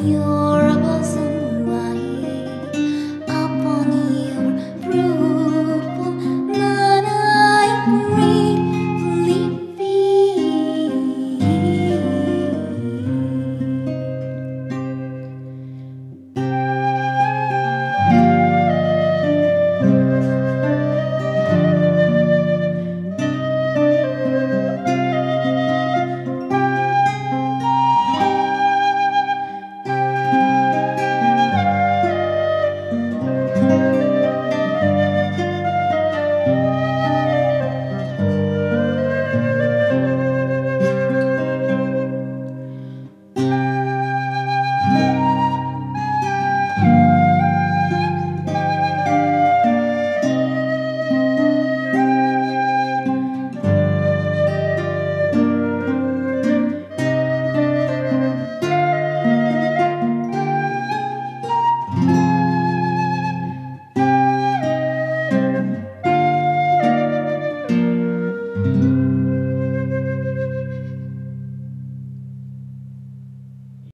Señor.